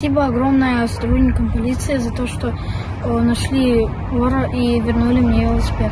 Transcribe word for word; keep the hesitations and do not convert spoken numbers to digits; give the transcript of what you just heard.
Спасибо огромное сотрудникам полиции за то, что нашли вора и вернули мне велосипед.